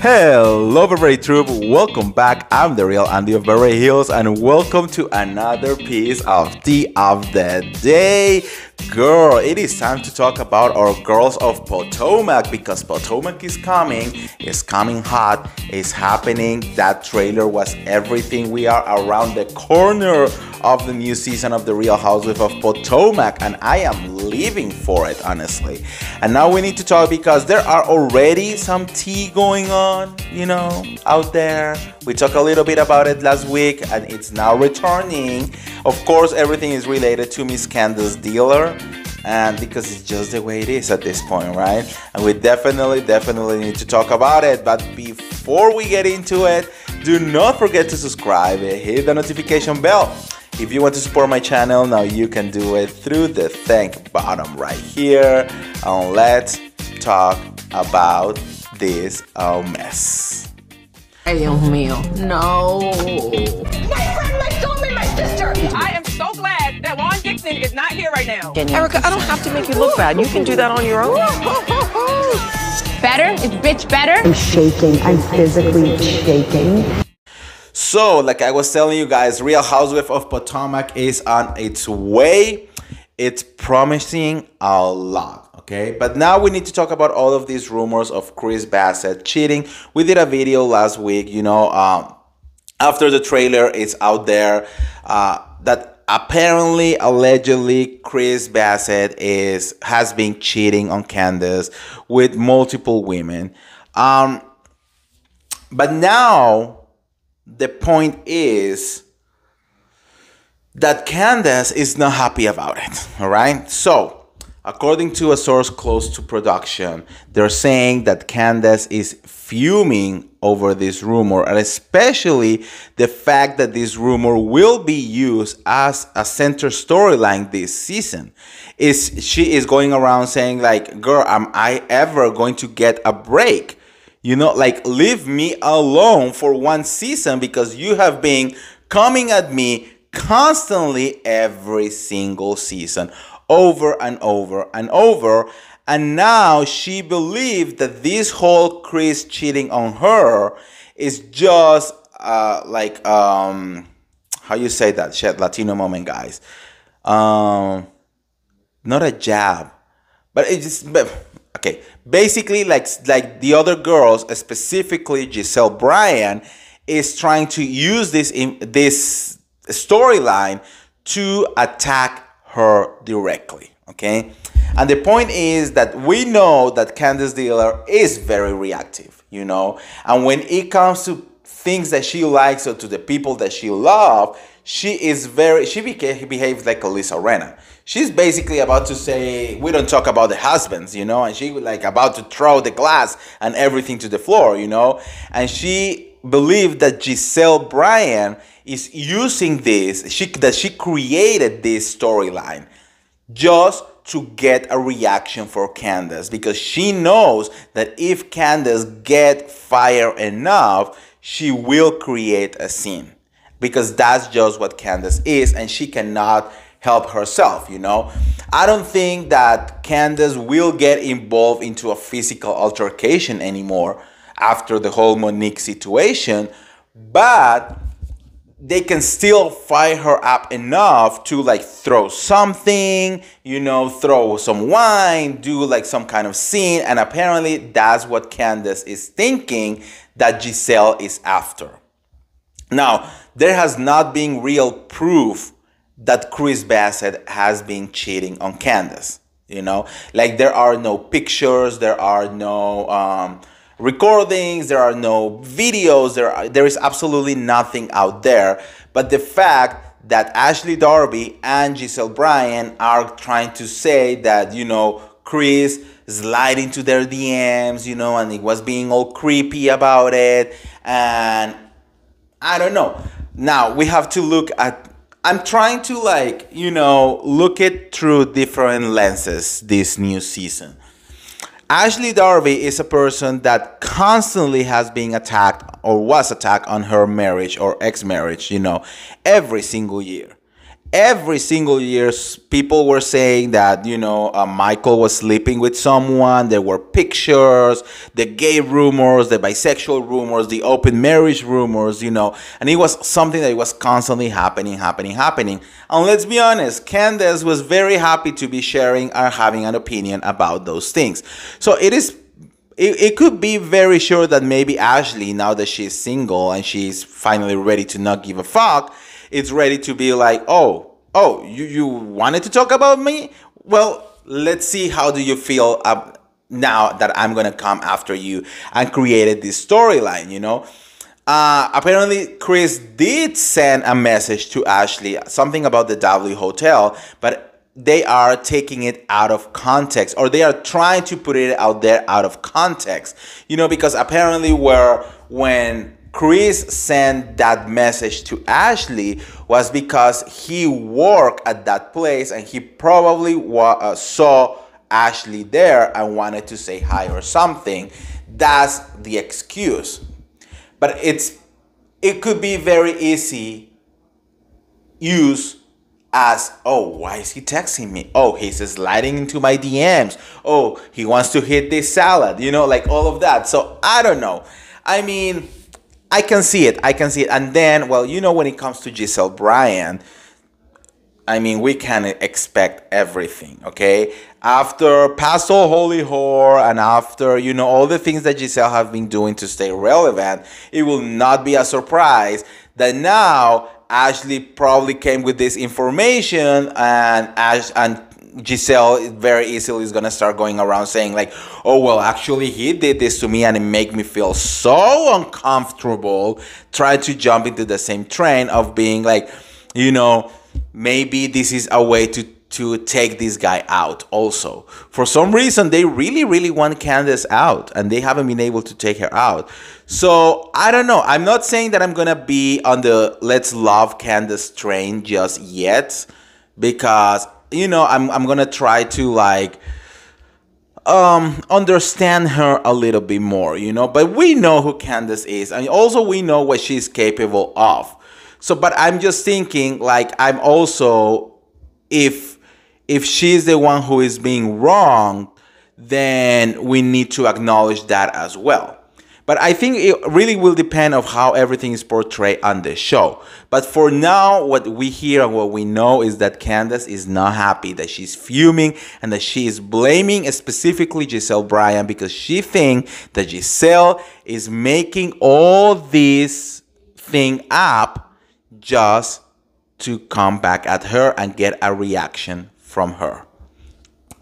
Hello, Beret Troop. Welcome back. I'm the real Andy of Beret Hills, and welcome to another piece of tea of the day. Girl, it is time to talk about our girls of Potomac, because Potomac is coming. It's coming hot. It's happening. That trailer was everything. We are around the corner of the new season of The Real Housewives of Potomac, and I am living for it, honestly. And now we need to talk, because there are already some tea going on, you know, out there. We talked a little bit about it last week, and it's now returning. Of course, everything is related to Miss Candiace Dillard, and because it's just the way it is at this point, right? And we definitely need to talk about it. But before we get into it, do not forget to subscribe and hit the notification bell. If you want to support my channel, now you can do it through the thank bottom right here. And let's talk about this mess. Ay, Dios mío. No. My friend, my soulmate, my sister. I am so glad that Juan Dixon is not here right now. Erica, I don't have to make you look bad. You can do that on your own. Better? Is bitch better? I'm shaking. I'm physically shaking. So, like I was telling you guys, Real Housewives of Potomac is on its way. It's promising a lot, okay? But now we need to talk about all of these rumors of Chris Bassett cheating. We did a video last week, you know, after the trailer is out there, that apparently, allegedly, Chris Bassett has been cheating on Candiace with multiple women. But now, the point is that Candiace is not happy about it, all right? So, according to a source close to production, they're saying that Candiace is fuming over this rumor, and especially the fact that this rumor will be used as a center storyline this season. She is going around saying, like, girl, am I ever going to get a break? You know, like, leave me alone for one season, because you have been coming at me constantly every single season, over and over and over. And now she believed that this whole Chris cheating on her is just how you say that shit, Latino moment, guys. Not a jab, but it just... Okay, basically like the other girls, specifically Gizelle Bryant, is trying to use this storyline to attack her directly, okay? And the point is that we know that Candiace Dillard is very reactive, you know? And when it comes to things that she likes or to the people that she loves, she behaves like a Lisa Rinna. She's basically about to say, we don't talk about the husbands, you know, and she like about to throw the glass and everything to the floor, you know. And she believed that Gizelle Bryant is using this, that she created this storyline just to get a reaction for Candiace, because she knows that if Candiace gets fired enough, she will create a scene. Because that's just what Candiace is, and she cannot help herself, you know. I don't think that Candiace will get involved into a physical altercation anymore after the whole Monique situation, but they can still fire her up enough to like throw something, you know, throw some wine, do like some kind of scene. And apparently that's what Candiace is thinking that Gizelle is after. Now, there has not been real proof that Chris Bassett has been cheating on Candiace, you know? Like, there are no pictures, there are no recordings, there are no videos, there is absolutely nothing out there. But the fact that Ashley Darby and Gizelle Bryant are trying to say that, you know, Chris slid into their DMs, you know, and it was being all creepy about it, and I don't know. Now, we have to look at... I'm trying to, like, you know, look it through different lenses this new season. Ashley Darby is a person that constantly has been attacked or was attacked on her marriage or ex-marriage, you know, every single year. every single year, people were saying that, you know, Michael was sleeping with someone. There were pictures, the gay rumors, the bisexual rumors, the open marriage rumors, you know. And it was something that was constantly happening. And let's be honest, Candiace was very happy to be sharing or having an opinion about those things. So it is, it could be very sure that maybe Ashley, now that she's single and she's finally ready to not give a fuck, it's ready to be like, oh, you wanted to talk about me? Well, let's see how do you feel now that I'm going to come after you, and created this storyline, you know. Apparently, Chris did send a message to Ashley, something about the W Hotel, but they are taking it out of context, or they are trying to put it out there out of context, you know, because apparently when Chris sent that message to Ashley was because he worked at that place and he probably saw Ashley there and wanted to say hi or something. That's the excuse. But it could be very easy use as, oh, why is he texting me? Oh, he's sliding into my DMs. Oh, he wants to hit this salad, you know, like all of that. So I don't know. I mean, I can see it. And then, well, you know, when it comes to Gizelle Bryant, I mean, we can expect everything, okay? After Pastel Holy Whore and after, you know, all the things that Gizelle have been doing to stay relevant, it will not be a surprise that now Ashley probably came with this information, and Gizelle very easily is going to start going around saying like, oh, well, actually he did this to me and it made me feel so uncomfortable, trying to jump into the same train of being like, you know, maybe this is a way to take this guy out also. For some reason, they really, really want Candiace out and they haven't been able to take her out. So I don't know. I'm not saying that I'm going to be on the let's love Candiace train just yet, because you know, I'm gonna try to like understand her a little bit more, you know. But we know who Candiace is, and also we know what she's capable of. So, but I'm just thinking, like, I'm also, if she's the one who is being wrong, then we need to acknowledge that as well. But I think it really will depend on how everything is portrayed on the show. But for now, what we hear and what we know is that Candiace is not happy, that she's fuming, and that she is blaming specifically Gizelle Bryant because she thinks that Gizelle is making all this thing up just to come back at her and get a reaction from her.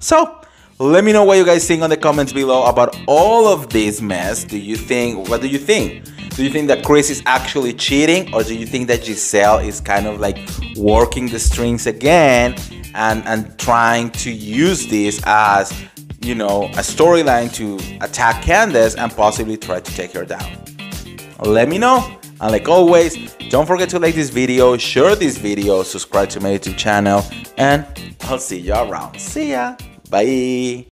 So let me know what you guys think on the comments below about all of this mess. What do you think? Do you think that Chris is actually cheating, or do you think that Gizelle is kind of like working the strings again and trying to use this as, you know, a storyline to attack Candiace and possibly try to take her down? Let me know. And like always, don't forget to like this video, share this video, subscribe to my YouTube channel, and I'll see you around. See ya. Bye.